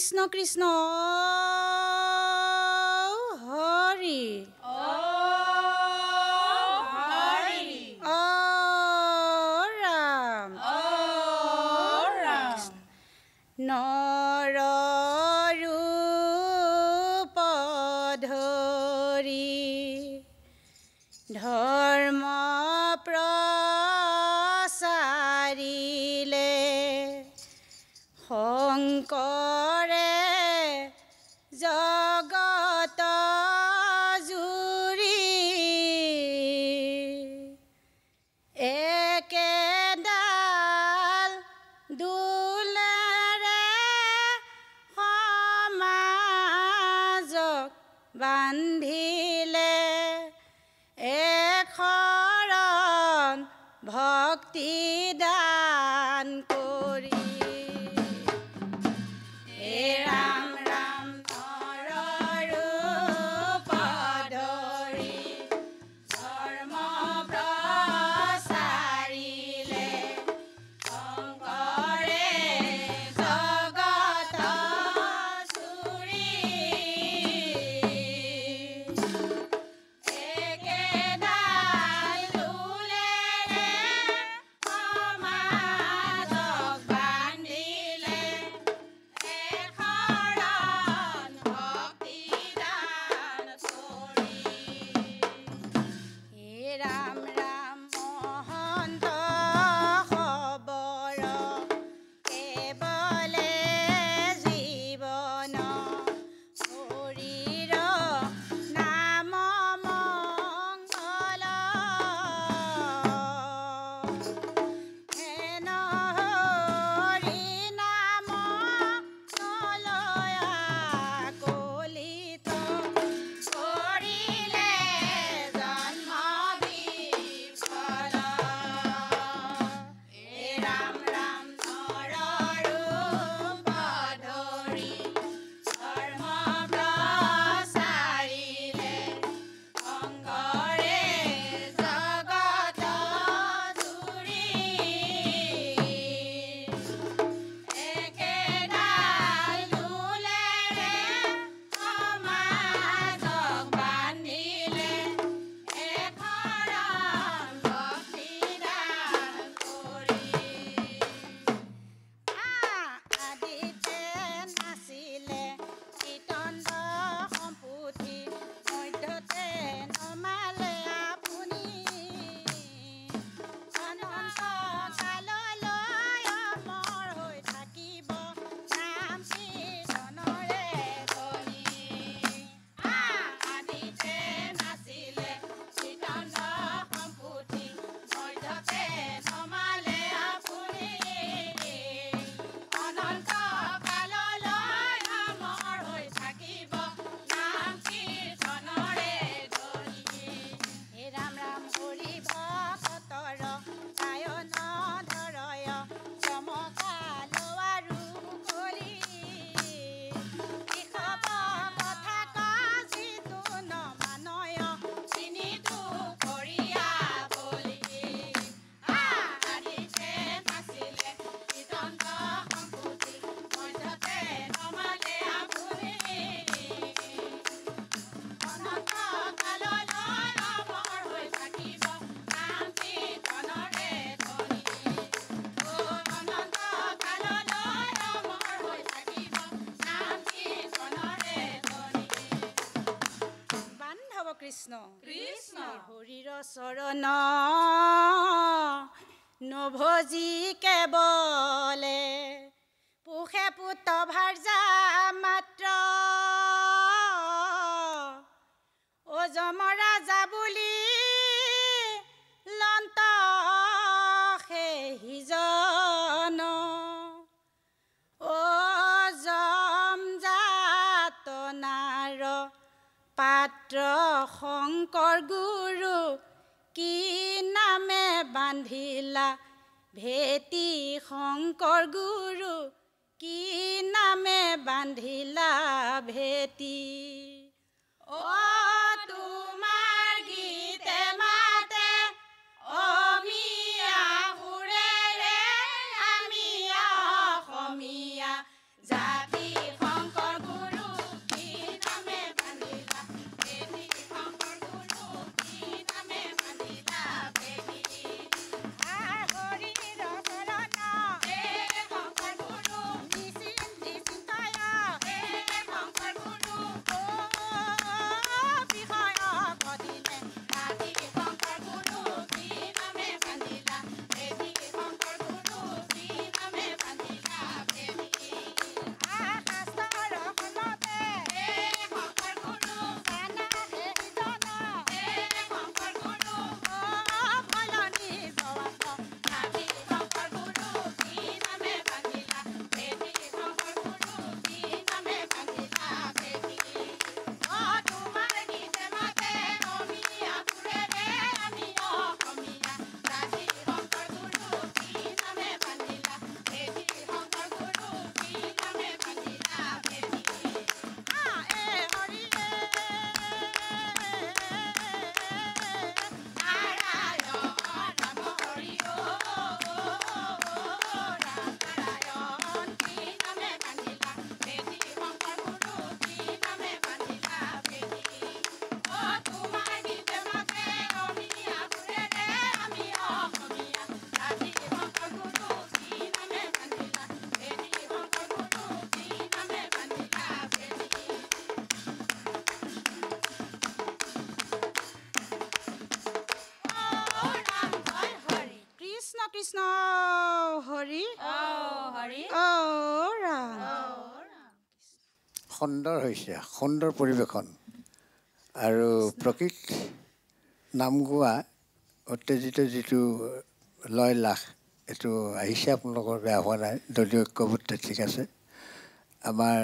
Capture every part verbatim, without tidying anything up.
Krishna Krishna Hari Hari Ram Ram Nara Rupa Dhari Dharma Prasari Le Hankare Jagata Juri Ekedal Dulare Hamajok Bandhile Ekharan Bhakti Dan Kori Krishna Horira Sarana Nobhoji ke bole Pukhe puta bharja matra Ojamara jabuli Lanta he hijana Ojam jato naro Patra Shankar Guru ki name bandhila Bheti Shankar Guru ki name bandhila Bheti O tumar gite mate Omiya hure re amiya homiya Jati সুন্দর হয়েছে সুন্দর পরিবেশন আর প্রকৃত নাম গোয়া অত্যন্ত যেটু লয় লাখ এটু আহিছে আপোনালোকৰ বেয়া হোৱা নাই দলীয় ঐক্যবদ্ধ ঠিক আছে আমাৰ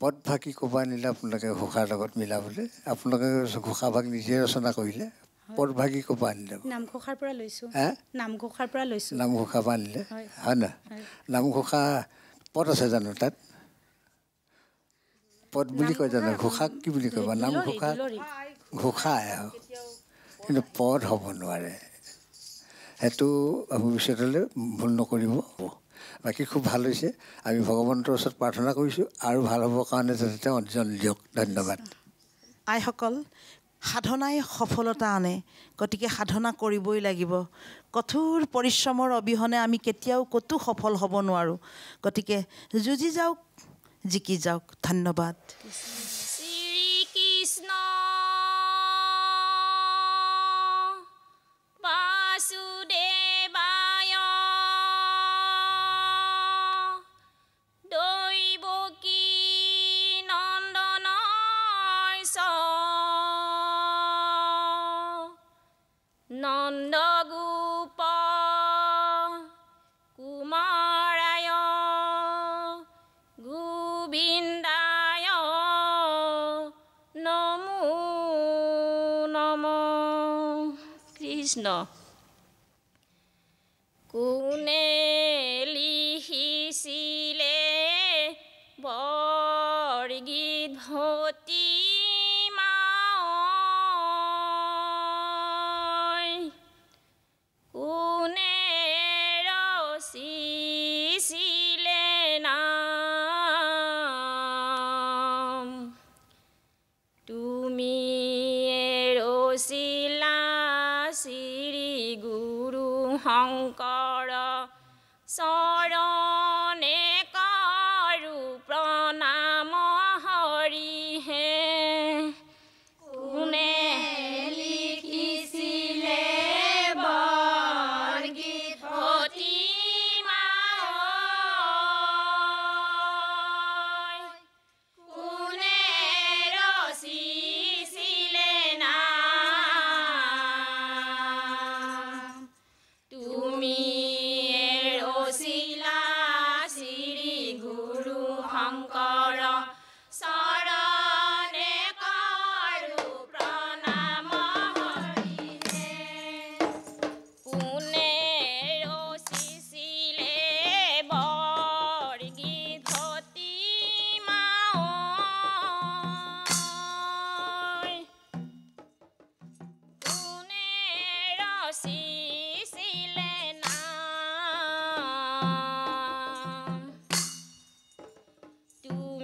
পদ ভাগি কোবা নিলে আপোনালোকে ঘোষাৰ লগত মিলাবলৈ আপোনালোকে ঘোষা ভাগ নিজে ৰচনা কৰিলে পদ ভাগি কোবা নিলে নাম ঘোষাৰ পৰা লৈছো নাম ঘোষাৰ পৰা লৈছো নাম ঘোষা বানিলে হয় না নাম ঘোষা পদ আছে জানো তাত পদ বুলি কয় জানো ঘোষা কি বুলি কয় নাম ঘোষা ঘোষা কিন্তু পদ হ'ব নোৱাৰে হেতু ভৱিষ্যতলৈ ভুল নকৰিব বাকি খুব ভাল হৈছে আমি ভগৱন্তৰ ওচৰত প্ৰাৰ্থনা কৰিছো আৰু ভাল হ'ব কাৰণে যাতে অৰ্জন দিয়ক ধন্যবাদ আইসকল সাধনাই সফলতা আনে গতিকে সাধনা কৰিবই লাগিব কঠোৰ পৰিশ্ৰমৰ অবিহনে আমি কেতিয়াও কতো সফল হ'ব নোৱাৰো গতিকে যুঁজি যাওক জিকি যাওক ধন্যবাদ শ্ৰী কৃষ্ণ No. Do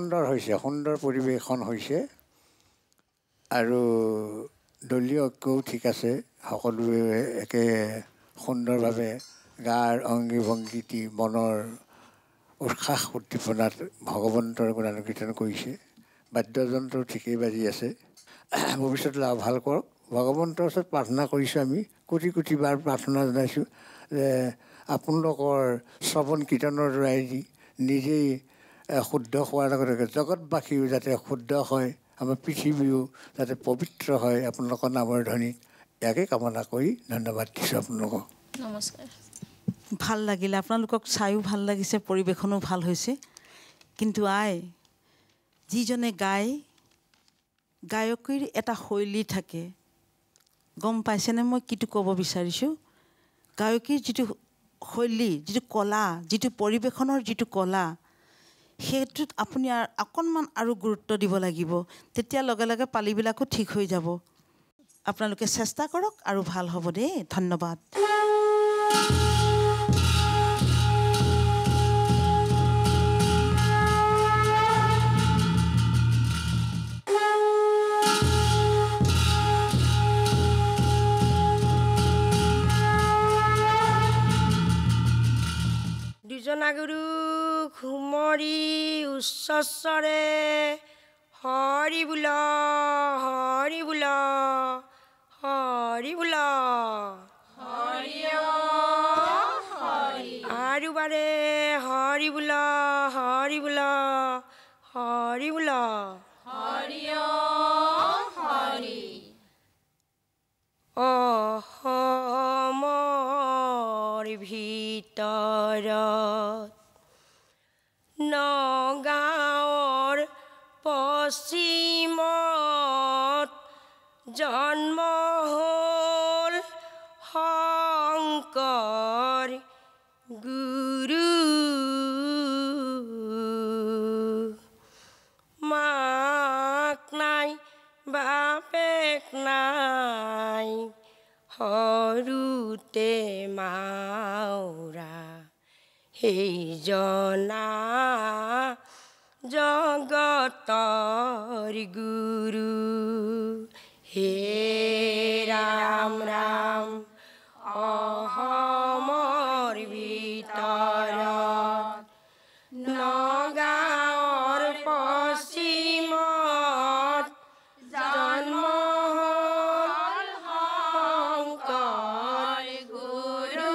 সুন্দর হইছে সুন্দর পরিবেশন হইছে আৰু দলীয় কো ঠিক আছে সকলোৱে একে সুন্দৰভাৱে গাৰ অংগী ভংগীতি মনৰ উৎসাহ উদ্দীপনাত ভগৱন্তৰ গুণানুকীৰ্তন কৰিছে বাদ্যযন্ত্ৰ ঠিকেই বাজি আছে ভৱিষ্যতলৈ ভাল কৰক ভগৱন্তৰ ওচৰত প্ৰাৰ্থনা কৰিছো আমি কোটি কোটি বাৰ প্ৰাৰ্থনা জনাইছো যে আপোনালোকৰ শ্ৰৱণ কীৰ্তনৰ ৰাইজি নিজেই শুদ্ধ হোৱাৰ লগতে জগতবাসীও যাতে শুদ্ধ হয় আমাৰ পৃথিৱীও যাতে পবিত্ৰ হয় আপোনালোকৰ নামৰ ধ্বনি ইয়াকে কামনা কৰি ধন্যবাদ দিছো আপোনালোকক নমস্কাৰ ভাল লাগিলে আপোনালোকক চাইও ভাল লাগিছে পৰিবেশনো ভাল হৈছে কিন্তু আই যিজনে গাই গায়কীৰ এটা শৈলী থাকে গম পাইছেনে মই কিটো ক'ব বিচাৰিছো গায়কীৰ যিটো শৈলী যিটো কলা যিটো পৰিবেশনৰ যিটো কলা হেতুত আপুনি আকনমান আৰু গুৰুত্ব দিব লাগিব তেতিয়া লগে লগে পালিবিলাকো ঠিক হৈ যাব আপোনালোকে চেষ্টা কৰক আৰু ভাল হ'ব দে ধন্যবাদ দুজনাগুৰু ঘুমৰি উচ্চস্বৰে হৰি বোল হৰি বোল হৰি বোল হৰি হৰি আৰু বাৰে হৰি বোল হৰি বোল হৰি বোল হৰি হৰি অসমৰ ভিতৰত নগাঁৱৰ পশ্চিমত জন্ম হ'ল শংকৰ গুৰু মাক নাই বাপেক নাই সৰুতে মাউৰা সেই জনা জগতৰ গুৰু হে ৰাম ৰাম অসমৰ ভিতৰত নগাঁৱৰ পশ্চিমত জন্ম হ'ল শংকৰ গুৰু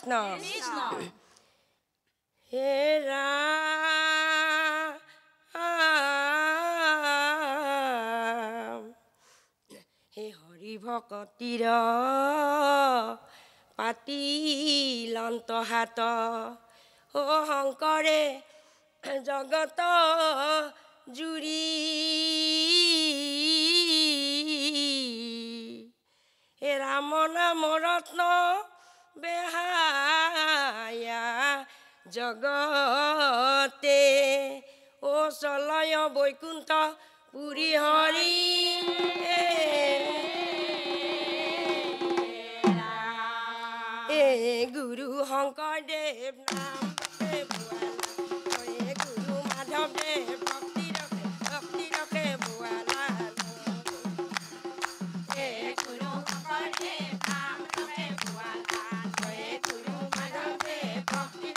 Krishna. Krishna. Hey Ram, Hey Hari Bhaktira, Pati Lanto Hata, Oh Hankare Jagata Juri. Hey Ramana Moratna Behaya. Jagate, O Salaya Boykunta, Puri Hari, Guru Hankar Dev Nam, Guru Madhav Dev, Bhakti Rakhe, Bhakti Rakhe Bhuala, Guru Hankar Dev Nam, Rakhe Bhuala, Guru Madhav Dev, Bhakti Rakhe.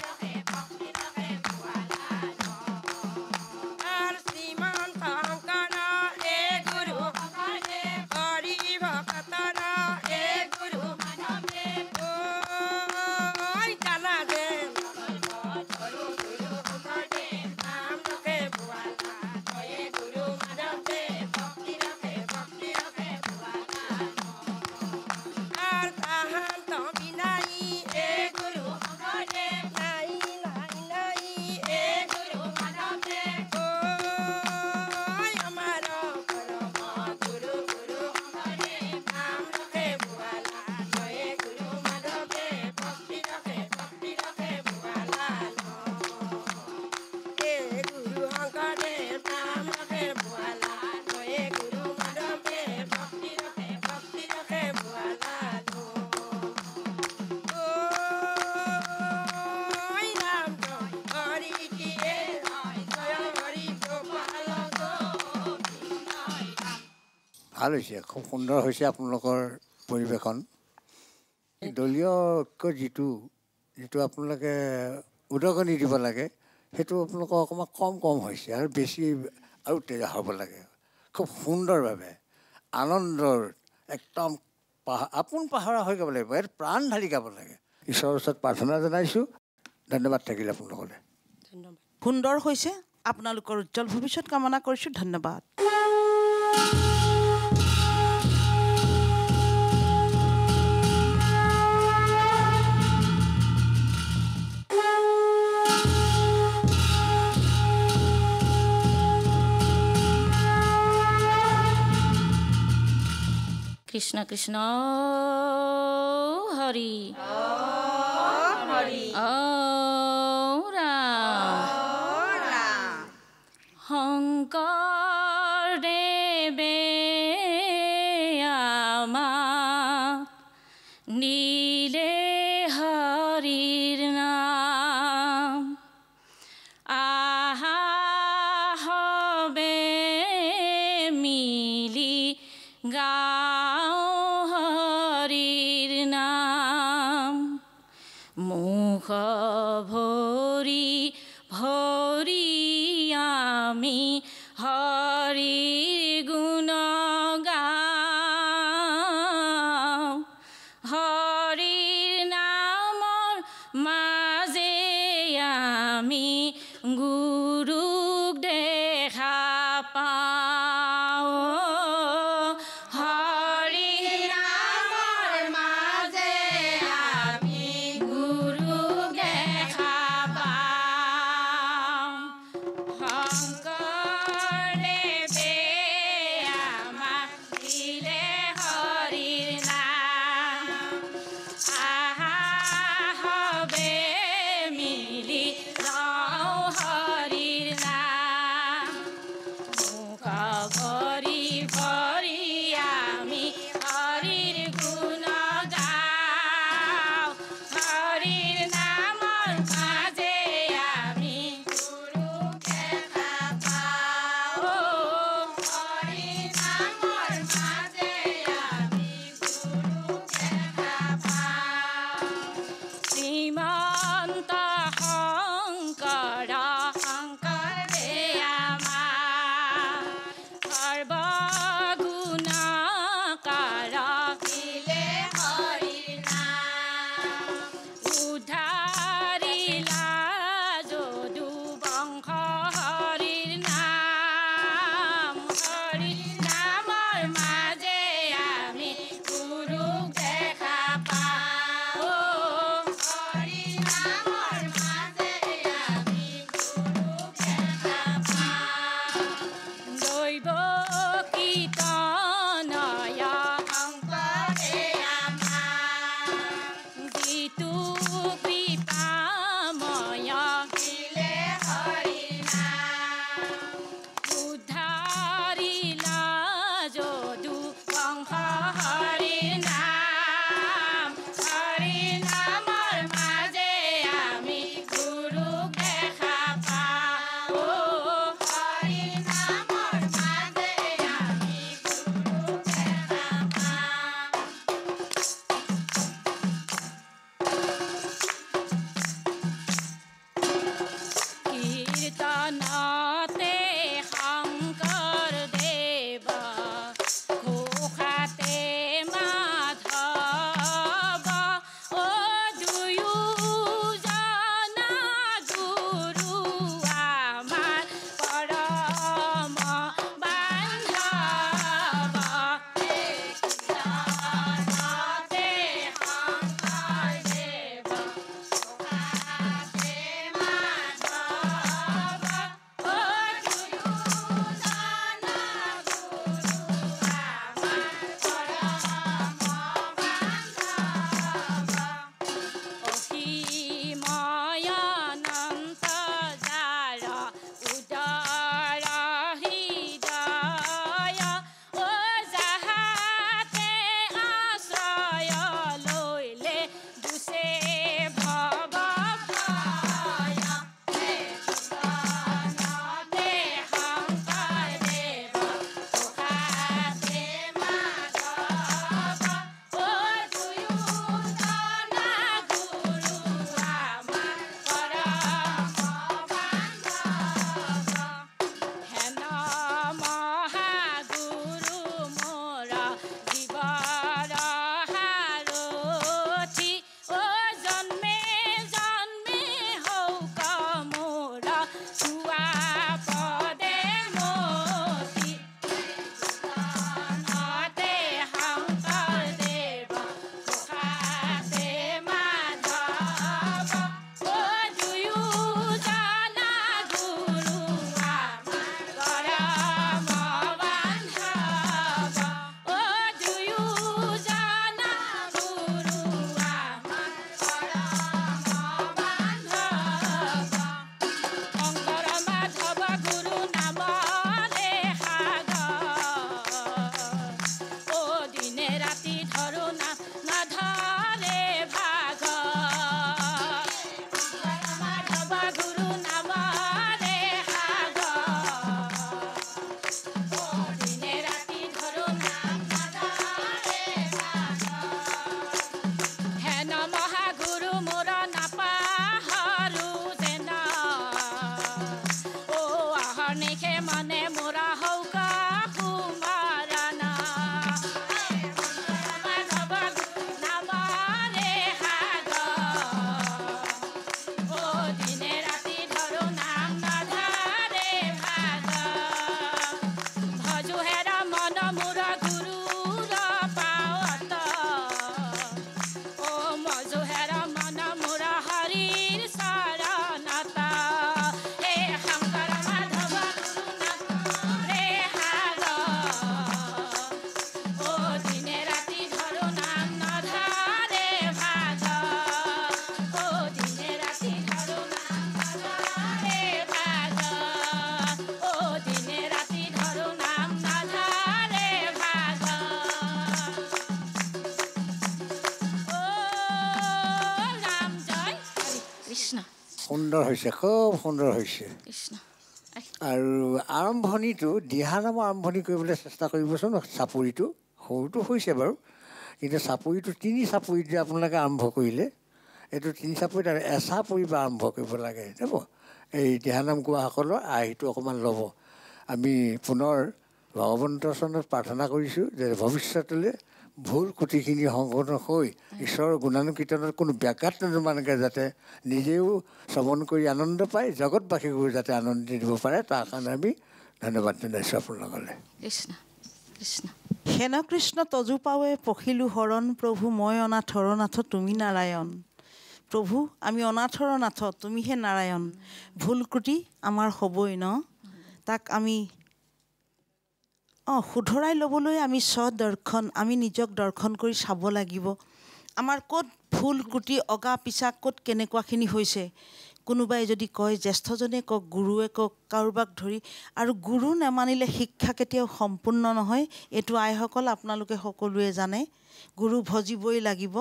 ভাল হৈছে, খুব সুন্দৰ হৈছে আপোনালোকৰ পৰিবেশন। দলীয় যিটো যিটো আপোনালোকে উদগনি দিব লাগে সেইটো আপোনালোকৰ অকণমান কম কম হৈছে আৰু বেছি আৰু তেজ হ'ব লাগে। খুব সুন্দৰভাৱে আনন্দৰ একদম আপোন পাহৰা হৈ গাব লাগিব, প্ৰাণ ঢালি গাব লাগে। ঈশ্বৰৰ ওচৰত প্ৰাৰ্থনা জনাইছোঁ, ধন্যবাদ থাকিল আপোনালোকলৈ। ধন্যবাদ, সুন্দৰ হৈছে। আপোনালোকৰ উজ্জ্বল ভৱিষ্যত কামনা কৰিছোঁ, ধন্যবাদ। Krishna Krishna Hari Om Hari Om Ram Hankar Deve Ama Nile Harir Naam Aha Habe Mili Ga Bhori Bhori Ami Hari Guna Gaon Hari Namor Maze Ami Guru Dekha Pao Guru সুন্দৰ হৈছে, খুব সুন্দৰ হৈছে। আৰু আৰম্ভণিটো দিহানাম আৰম্ভণি কৰিবলৈ চেষ্টা কৰিবচোন। চাপৰিটো সৰুটো হৈছে বাৰু, কিন্তু চাপৰিটো তিনি চাপৰিত যে আপোনালোকে আৰম্ভ কৰিলে, এইটো তিনি চাপৰিত আৰু এচাপৰি বা আৰম্ভ কৰিব লাগে। যাব এই দিহানাম গোৱাসকলৰ আহিটো অকণমান ল'ব। আমি পুনৰ ভগৱন্তৰ চৰণত প্ৰাৰ্থনা কৰিছোঁ যে ভৱিষ্যতলৈ ভুল কুটিখিনি সংশোধন হৈ ঈশ্বৰৰ গুণানুকীৰ্তনত কোনো ব্যাঘাত নোহোৱাকৈ যাতে নিজেও শ্ৰৱণ কৰি আনন্দ পায়, জগতবাসীকো যাতে আনন্দ দিব পাৰে, তাৰ কাৰণে আমি 나는 같은데 샤플 나갈래. Krishna, Krishna. Hena Krishna tojupawe pohilu horon Prabhu moi onathor natho tumi narayon. Prabhu ami onathor natho tumi he narayon. Bhul kruti amar hoboi na. Tak ami অ সুধৰাই লবলৈ আমি সদৰ্শন আমি নিজক দৰ্শন কৰি চাব লাগিব আমাৰ কোত ফুল কুটি অগা পিছা কোত কেনেকুৱাখিনি হৈছে কোনোবাই যদি কয় জ্যেষ্ঠজনে কক গুৰুৱে কক কাৰবাক ধৰি আৰু গুৰু নামানিলে শিক্ষা কেতিয়াও সম্পূৰ্ণ নহয় এটো আইসকল আপোনালোকে সকলোৱে জানে গুৰু ভজিবই লাগিব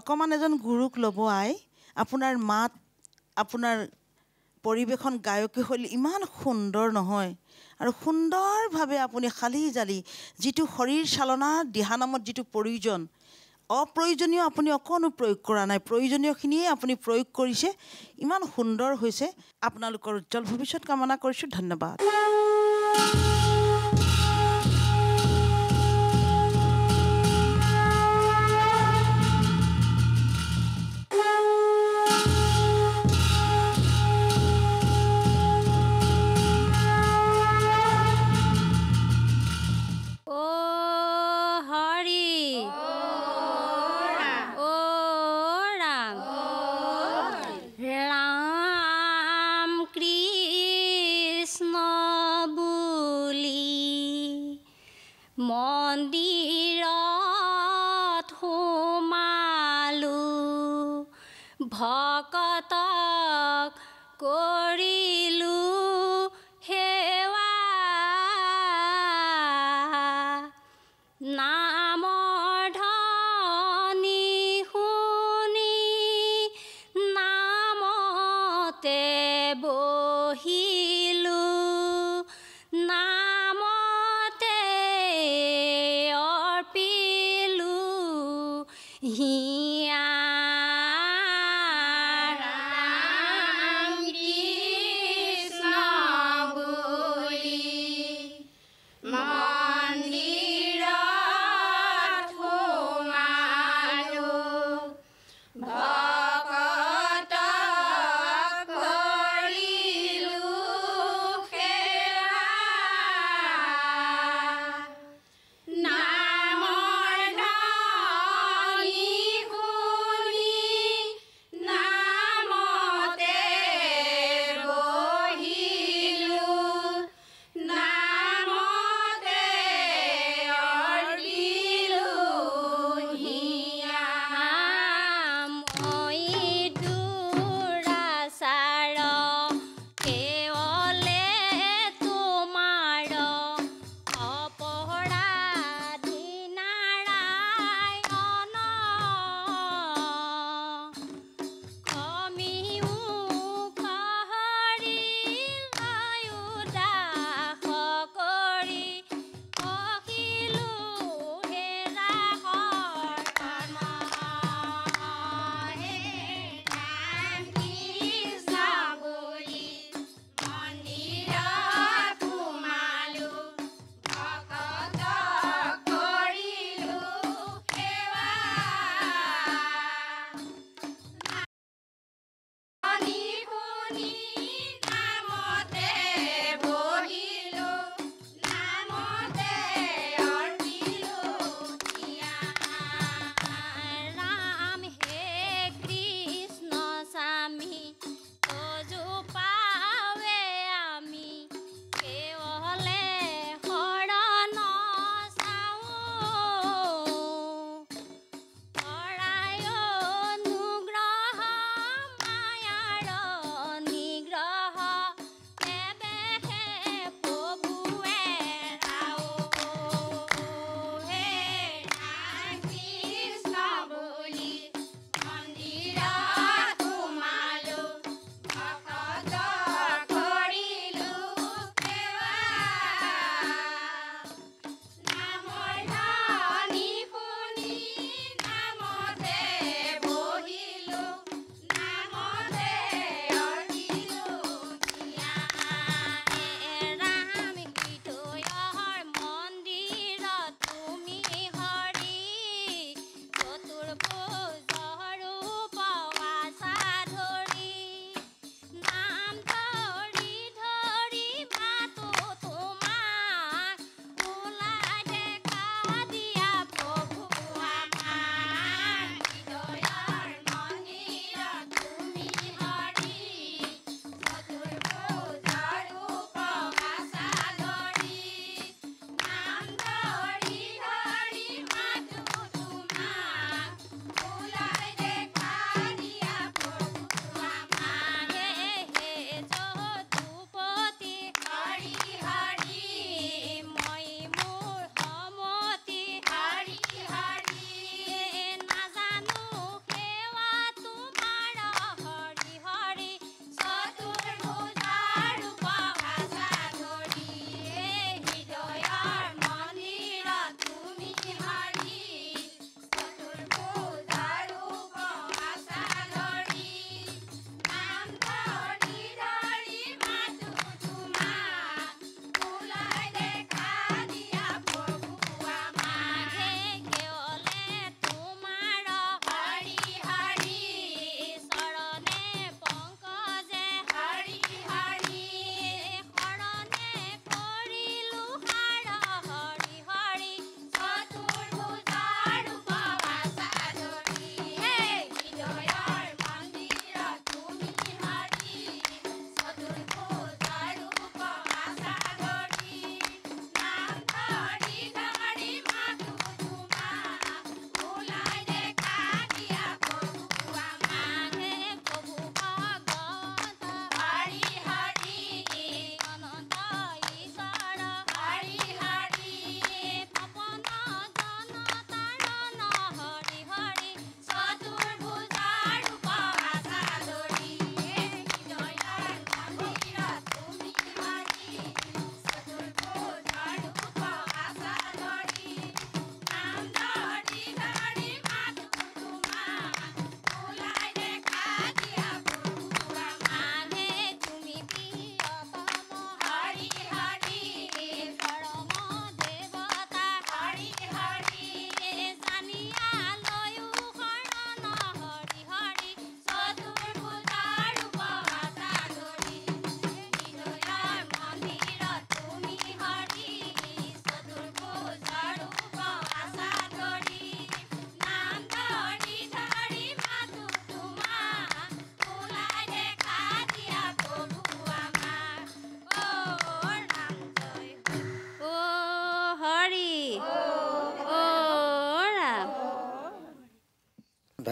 অকমান এজন গুৰুক লব আই আপোনাৰ মাত আপোনাৰ পৰিবেশন গায়কে হল ইমান সুন্দৰ নহয় আৰু সুন্দৰভাৱে আপুনি খালি জালি যেটো শৰীৰ চালনা ধ্যানমত যেটো প্ৰয়োজন অপ্ৰয়োজনীয় আপুনি অকনো প্ৰয়োগ কৰা নাই প্ৰয়োজনীয়খিনি আপুনি প্ৰয়োগ কৰিছে ইমান সুন্দৰ হৈছে আপোনালোকৰ উজ্জ্বল ভৱিষ্যৎ কামনা কৰিছো ধন্যবাদ বহিলো নামতে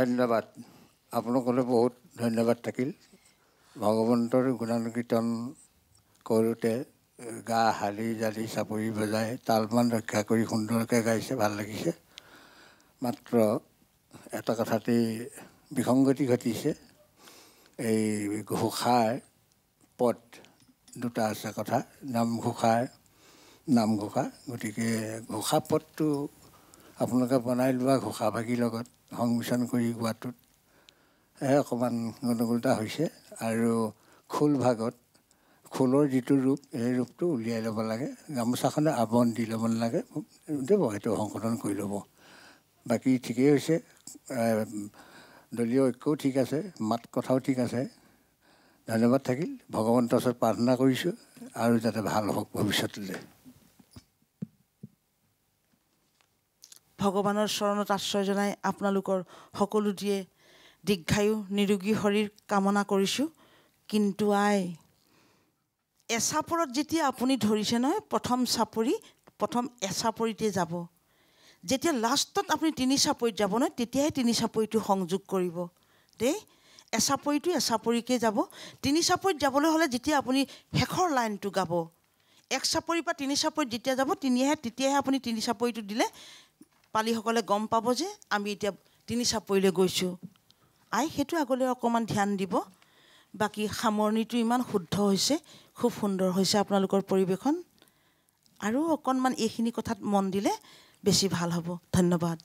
ধন্যবাদ। আপোনালোকলৈ বহুত ধন্যবাদ থাকিল। ভগৱন্তৰ গুণানুকীৰ্তন কৰোঁতে গা হালি জালি চাপৰি বজাই তালমান ৰক্ষা কৰি সুন্দৰকৈ গাইছে, ভাল লাগিছে। মাত্ৰ এটা কথাতেই বিসংগতি ঘটিছে, এই ঘোষাৰ পদ দুটা আছে কথা, নামঘোষাৰ নামঘোষা। গতিকে ঘোষা পদটো আপোনালোকে বনাই লোৱা ঘোষাভাগীৰ লগত সংমিশ্ৰণ কৰি গোৱাটোত অকণমান গণ্ডগোলতা হৈছে। আৰু খোল ভাগত খোলৰ যিটো ৰূপ, সেই ৰূপটো উলিয়াই ল'ব লাগে, গামোচাখনে আৱৰণ দি ল'ব নালাগে, সেইটো সংশোধন কৰি ল'ব। বাকী ঠিকেই হৈছে, দলীয় ঐক্যও ঠিক আছে, মাত কথাও ঠিক আছে। ধন্যবাদ থাকিল। ভগৱন্তৰ ওচৰত প্ৰাৰ্থনা কৰিছোঁ আৰু যাতে ভাল হওক ভৱিষ্যতলৈ। ভগৱানৰ চৰণত আশ্ৰয় জনাই আপোনালোকৰ সকলো দিয়ে দীৰ্ঘায়ু নিৰোগী শৰীৰ কামনা কৰিছোঁ। কিন্তু আই এচাপৰত যেতিয়া আপুনি ধৰিছে নহয়, প্ৰথম চাপৰি প্ৰথম এচাপৰিতে যাব, যেতিয়া লাষ্টত আপুনি তিনি চাপৰিত যাব নহয়, তেতিয়াই তিনি চাপৰিটো সংযোগ কৰিব দেই। এচাপৰিটো এচাপৰিকে যাব। তিনি চাপৰিত যাবলৈ হ'লে যেতিয়া আপুনি শেষৰ লাইনটো গাব, এক চাপৰিৰ পৰা তিনি চাপৰিত যেতিয়া যাব, তিনিহে তেতিয়াহে আপুনি তিনি চাপৰিটো দিলে পালিসকলে গম পাব যে আমি এতিয়া তিনি চাপৰিলৈ গৈছোঁ। আই সেইটো আগলৈ অকণমান ধ্যান দিব। বাকী সামৰণিটো ইমান শুদ্ধ হৈছে, খুব সুন্দৰ হৈছে আপোনালোকৰ পৰিৱেশন। আৰু অকণমান এইখিনি কথাত মন দিলে বেছি ভাল হ'ব। ধন্যবাদ।